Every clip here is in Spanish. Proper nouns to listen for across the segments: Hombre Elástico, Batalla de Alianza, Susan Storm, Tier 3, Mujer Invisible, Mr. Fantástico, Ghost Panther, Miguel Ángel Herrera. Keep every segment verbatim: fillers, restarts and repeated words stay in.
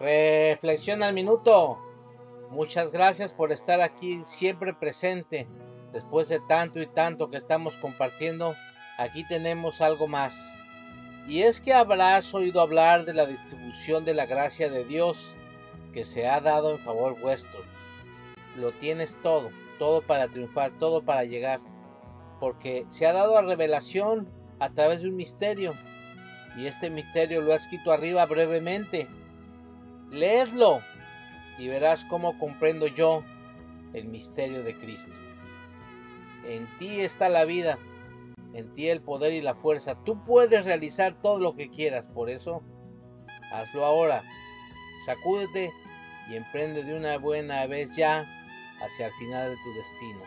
Reflexión al minuto. Muchas gracias por estar aquí siempre presente. Después de tanto y tanto que estamos compartiendo, aquí tenemos algo más. Y es que habrás oído hablar de la distribución de la gracia de Dios que se ha dado en favor vuestro. Lo tienes todo, todo para triunfar, todo para llegar, porque se ha dado a revelación a través de un misterio, y este misterio lo ha escrito arriba brevemente. Leedlo y verás cómo comprendo yo el misterio de Cristo. En ti está la vida, en ti el poder y la fuerza. Tú puedes realizar todo lo que quieras, por eso hazlo ahora. Sacúdete y emprende de una buena vez ya hacia el final de tu destino.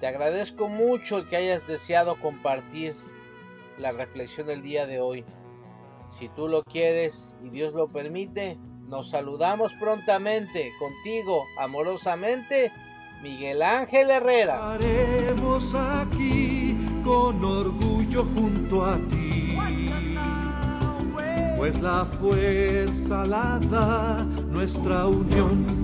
Te agradezco mucho el que hayas deseado compartir la reflexión del día de hoy. Si tú lo quieres y Dios lo permite, nos saludamos prontamente. Contigo, amorosamente, Miguel Ángel Herrera. Estaremos aquí con orgullo junto a ti, pues la fuerza la da nuestra unión.